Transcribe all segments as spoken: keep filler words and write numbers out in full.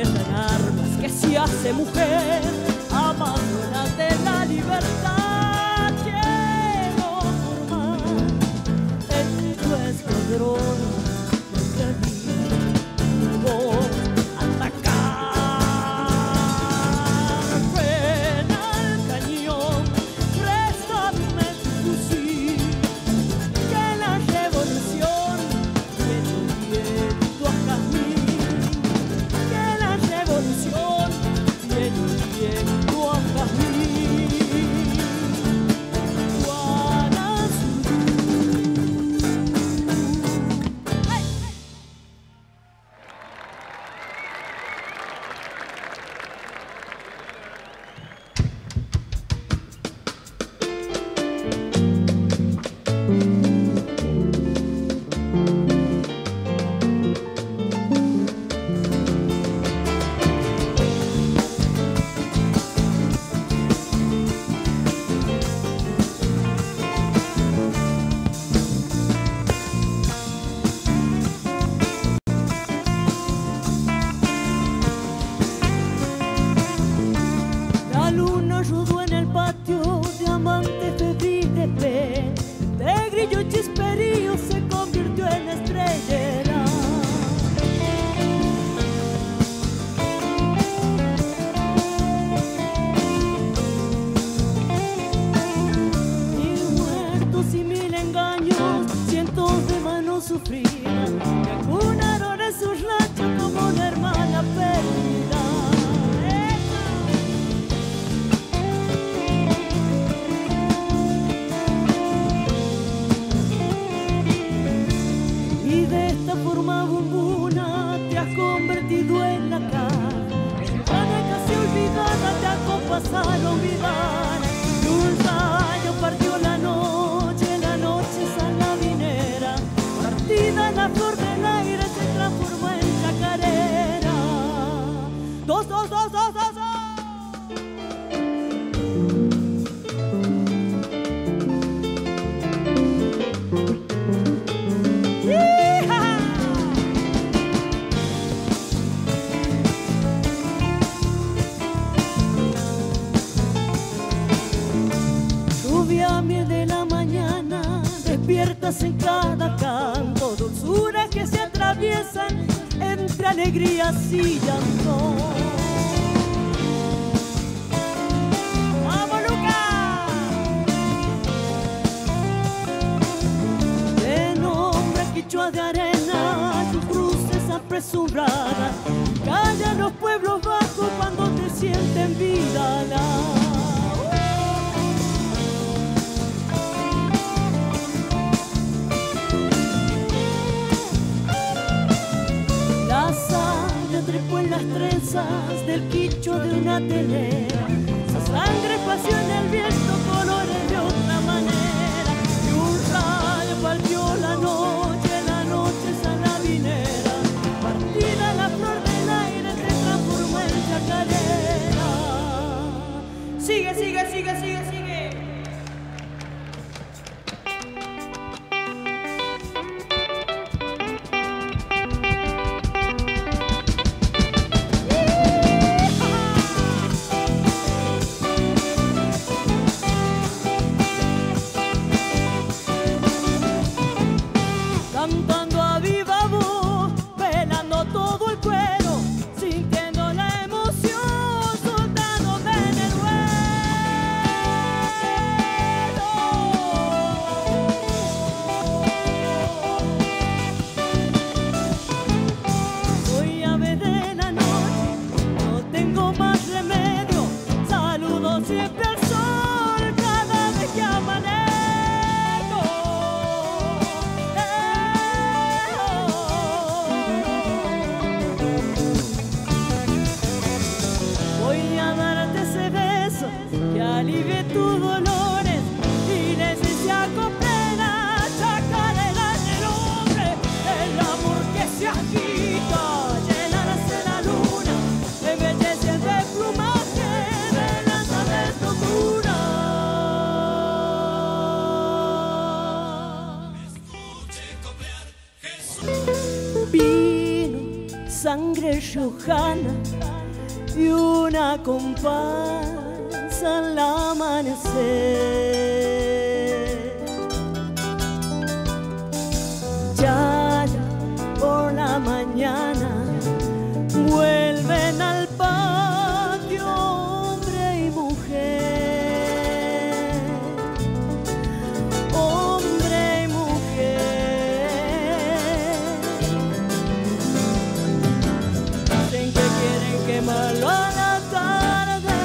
entierran armas, que si hace mujer, abandónate la libertad. Quiero formar en tu escuadrón de camino a atacar. Ven al cañón, préstame tu fusil, que la revolución viene directo acá a mí, que la revolución viene directo acá a mí. En cada canto, dulzuras que se atraviesan entre alegrías y llanto. ¡Vamos, Lucas! De nombre quichua de arena, sus cruces apresuradas, callan los pueblos bajos cuando te sienten vida. Trepó en las trenzas del quicho de una telera, su sangre pasó en el viento, colores de otra manera. Y un rayo partió la noche, la noche sanabinera, partida la flor del aire, se transformó en chacarera. Sigue, sigue, sigue, sigue, sigue. sangre riojana y una comparsa al amanecer. Ya por la mañana vuelven al patio hombre y mujer, hombre y mujer. Dicen que quieren quemarlo a la tarde,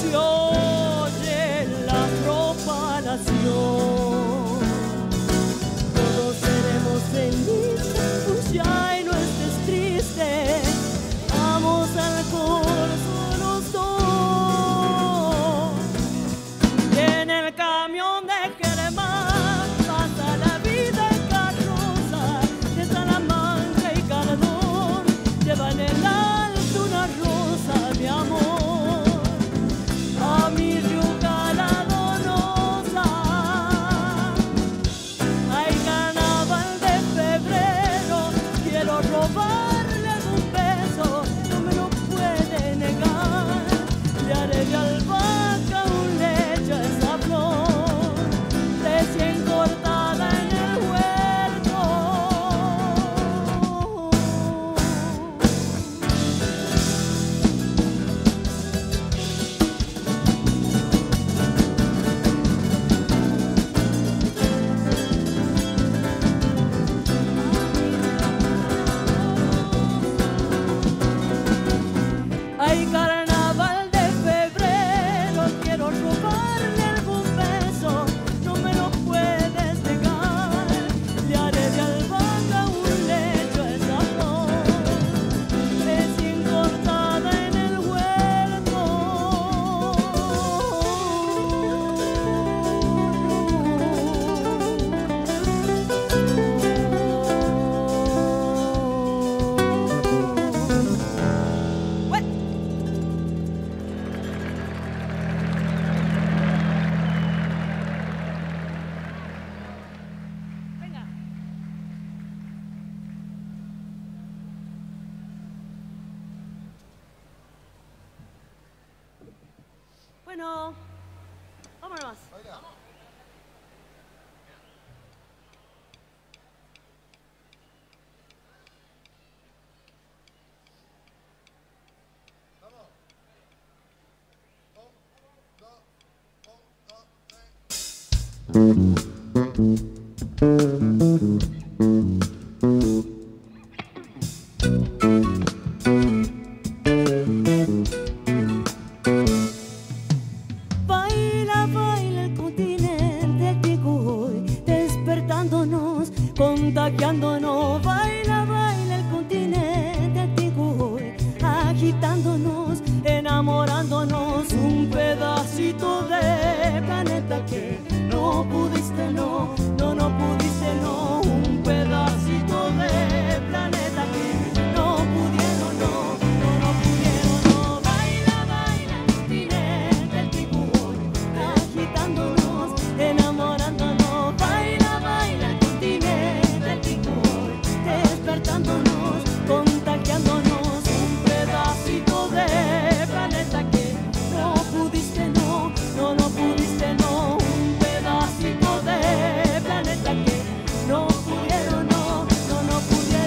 se oye la propagación. Todos seremos felices, pues ya hay bueno, vámonos. Contagiándonos, baila, baila el continente antiguo hoy, agitándonos, enamorándonos, un pedacito de planeta que no pudiste, no, no, no pudiste, no, un pedacito de planeta que no pudieron, no, no, no pudieron, no, baila, baila el continente antiguo hoy, agitándonos, enamorándonos. Despertándonos, contagiándonos, un pedacito de planeta que no pudiste, no, no, no pudiste, no, un pedacito de planeta que no pudieron, no, no, no pudieron,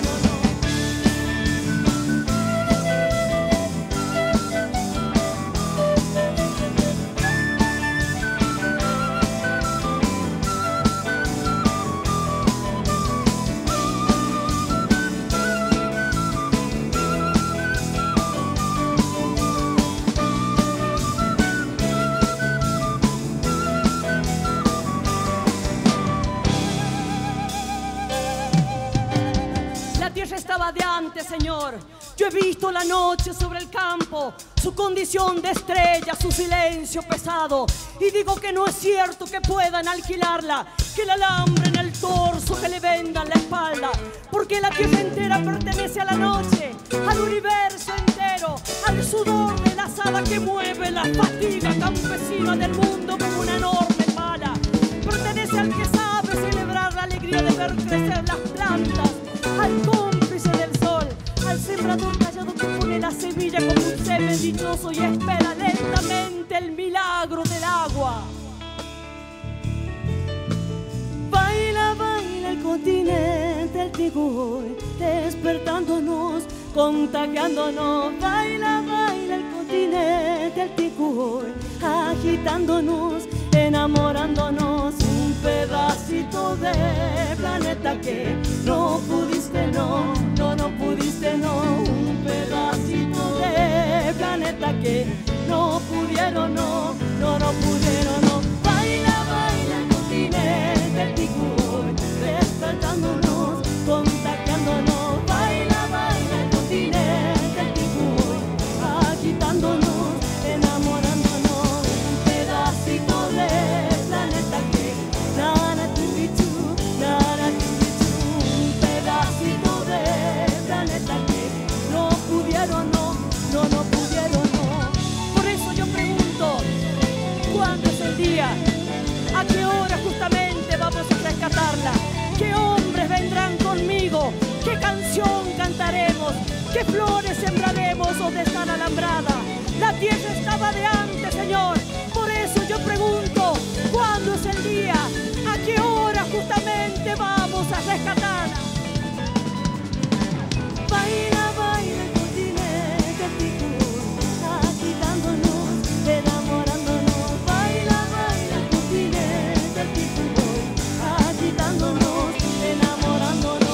de antes, Señor. Yo he visto la noche sobre el campo, su condición de estrella, su silencio pesado, y digo que no es cierto que puedan alquilarla, que la alambren el torso, que le vendan la espalda, porque la tierra entera pertenece a la noche, al universo entero, al sudor de las alas que mueve la fatiga campesina del mundo como una enorme pala. Pertenece al que sabe celebrar la alegría de ver crecer las plantas, al cómplice del sol, sembrador callado que pone la semilla como un semen dichoso y espera lentamente el milagro del agua. Baila, baila el continente, el trigo hoy, despertándonos, contagiándonos. Baila, baila el continente, el trigo hoy, agitándonos, enamorándonos. Un pedacito de planeta que no pudiste, no, no, no pudiste, no. Un pedacito de planeta que no pudieron, no, no, no pudieron, no. Baila, baila el continente, el ticur, despertándonos, contagiándonos. Baila, baila el continente, el ticur, agitándonos, enamorándonos. Un pedacito de planeta que nada te invitó, nada te invitó. Un pedacito de planeta que no pudieron, no, no, no pudieron, no. Por eso yo pregunto, ¿cuándo es el día? ¿A qué hora justamente vamos a rescatarla? ¿Qué hombres vendrán conmigo? ¿Qué canción cantaremos? ¿Qué flores sembraremos donde está la alambrada? La tierra estaba de antes, Señor. Por eso yo pregunto, ¿cuándo es el día? ¿A qué hora justamente vamos a rescatarla? Baila, baila el continente, el ticú, agitándonos, enamorándonos. Baila, baila el continente, el ticú, agitándonos, enamorándonos.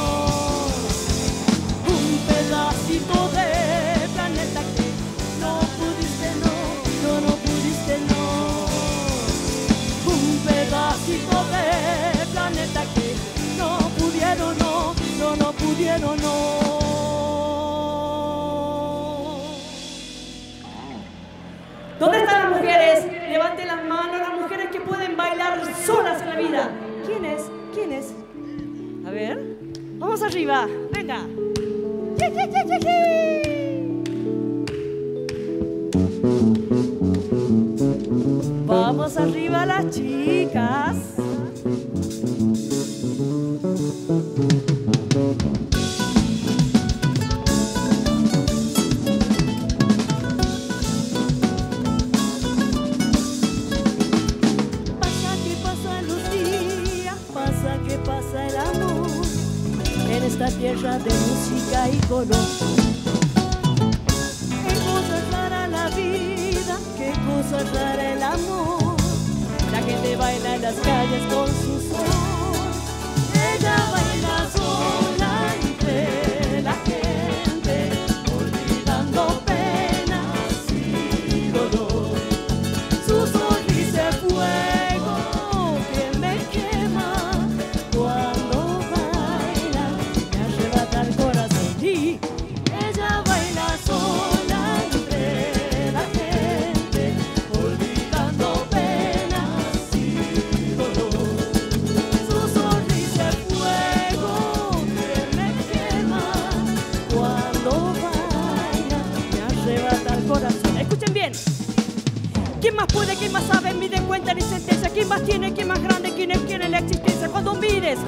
Un pedacito de planeta que no pudiste, no, no, no pudiste, no. Un pedacito de planeta que no pudieron, no, no, no pudieron, no. ¿Dónde están las mujeres? Levanten las manos las mujeres que pueden bailar solas en la vida. ¿Quién es? ¿Quién es? A ver. Vamos arriba. Venga. Vamos arriba las chicas. Tierra de música y color, qué cosa rara la vida, qué cosa rara el amor. La gente baila en las calles con su sol, ella baila sola entre la gente, olvidando penas y dolor. Su sol dice fuego que me quema cuando puede, ¿quién más sabe? Miden, cuenta ni sentencia. ¿Quién más tiene? ¿Quién más grande? ¿Quién quiere la existencia? Cuando mires,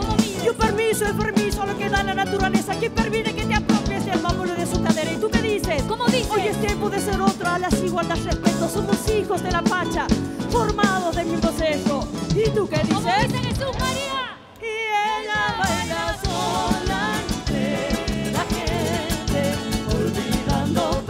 y un permiso, el permiso, lo que da la naturaleza. ¿Quién permite que te apropies del báculo de su cadera? ¿Y tú qué dices? ¿Cómo dices? Hoy es tiempo de ser otra, las igualdades respeto. Somos hijos de la pacha, formados de mi proceso. ¿Y tú qué dices? ¿Cómo dice Jesús, María? Y ella baila sola entre la gente, olvidando ¡suscríbete!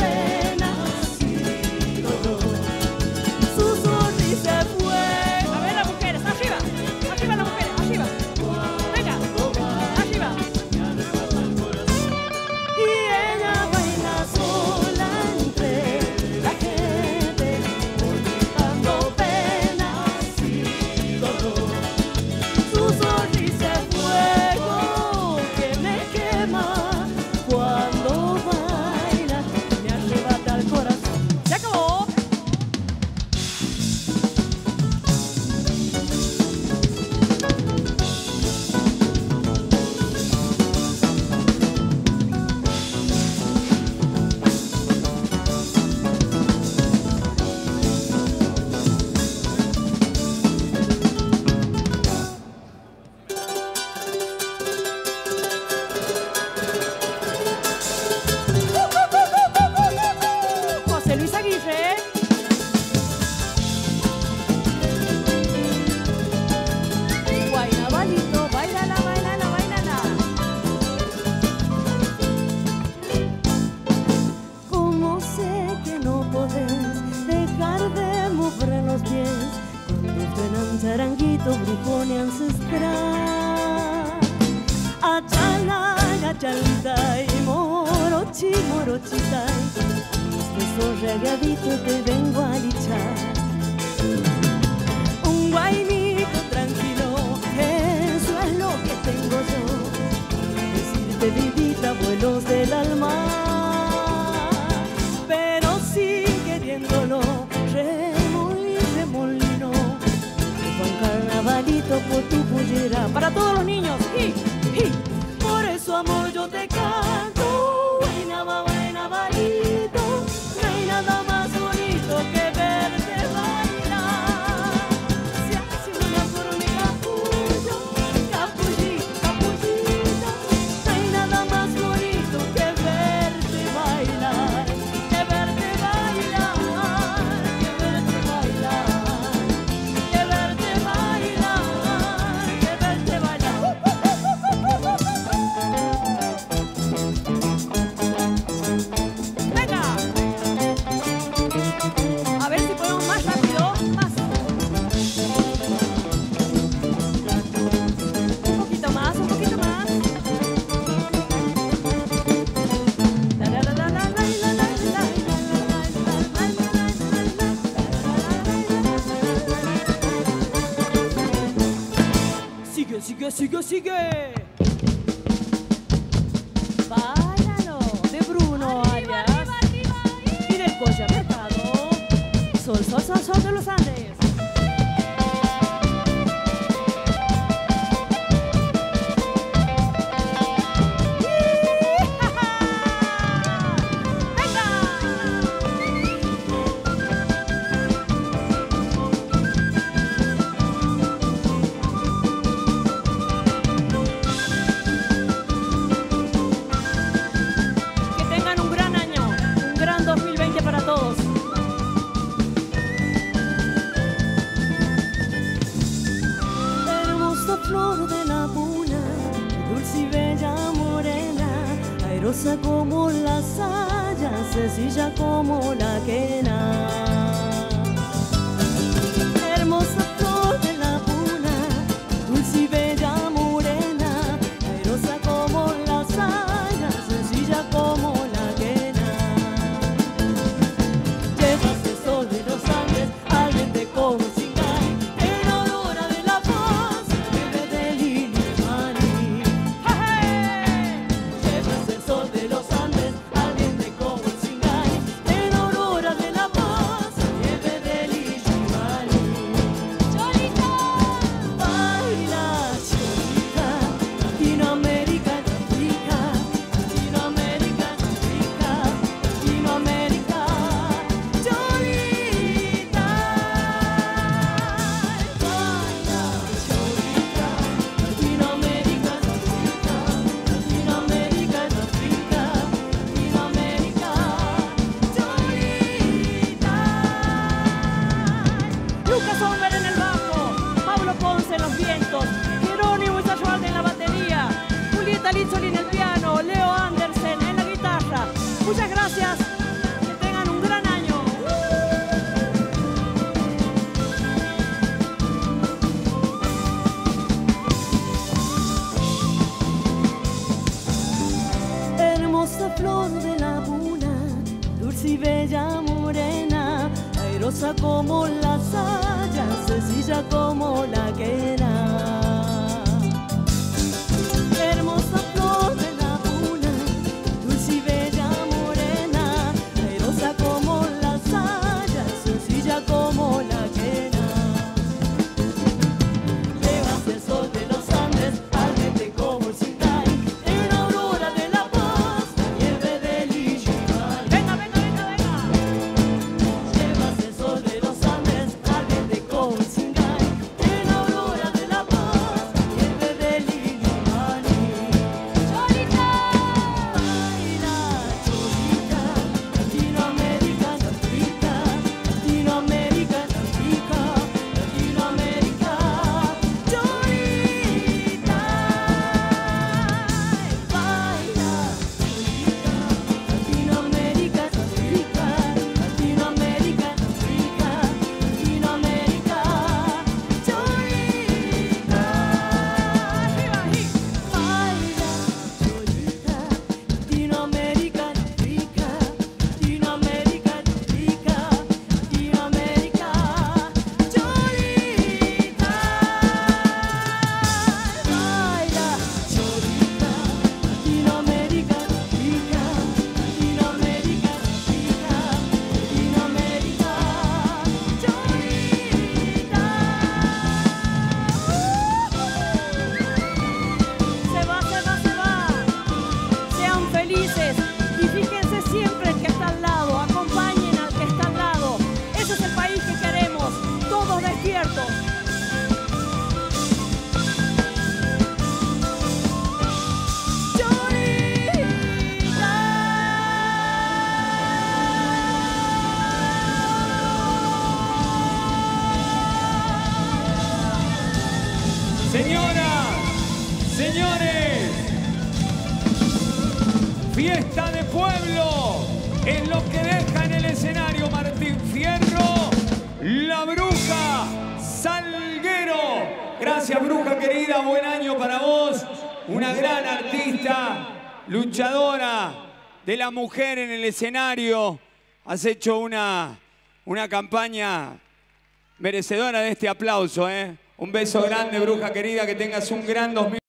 canto brujón y ancestral. Achalay, achalday, morochi, morochitay, esos regaditos te vengo a lichar. Un guainito tranquilo, eso es lo que tengo yo, decirte vivita, vuelos del alma. Pero sí queriéndolo, por tu pollera, para todos los niños, hi, hi. Por eso amor yo te canto, buena, buena, varito, no hay nada más bonito que verte bailar. Se hace una formiga capullo, capullita, capullita, no hay nada más bonito que verte bailar, que verte bailar, que verte bailar. Sigue, sigue, sigue. Báilalo de Bruno arriba, Arias. Arriba, arriba, arriba. Y del Colla Mercado. Sol, sol, sol, sol de los Andes. Rosa como las hayas, sencilla como la quena. Hermosa flor de la puna, dulce y bella morena. Rosa como las hayas, sencilla como la quena. Llevas el sol de los Andes, alguien te come sin caer. En aurora de la paz, bebe de Lili Maní. Llevas el sol de los Andes, alguien de como el Singay, en aurora de la paz, nieve de Lilimaní. Cholita, baila, cholita, Latinoamérica tan rica, Latinoamérica tan rica, Latinoamérica, cholita, baila, cholita, Latinoamérica tan rica, Latinoamérica tan rica, Latinoamérica, cholita. Lucas Homber en el bajo, Pablo Ponce en los vientos, Jerónimo Isayoalde en la batería, Julieta Lizzoli en el piano, Leo Andersen en la guitarra. Muchas gracias, que tengan un gran año. Hermosa flor de la luna, dulce y bella morena, airosa como la saya, sencilla como la quena. Hermosa flor de la luna, dulce y bella morena, airosa como la saya, sencilla como la quena. Llevas el sol de los Andes, ardente como el Singay, en aurora de la paz, nieve de Lilimaní. Venga, venga, venga, venga. Llevas el sol de los Andes, ardiente como el Singay, en aurora de la paz, Fiesta de pueblo es lo que deja en el escenario Martín Fierro, La Bruja Salguero. Gracias, bruja querida, buen año para vos. Una gran artista, luchadora de la mujer en el escenario. Has hecho una, una campaña merecedora de este aplauso, ¿eh? Un beso grande, bruja querida, que tengas un gran dos mil veinte.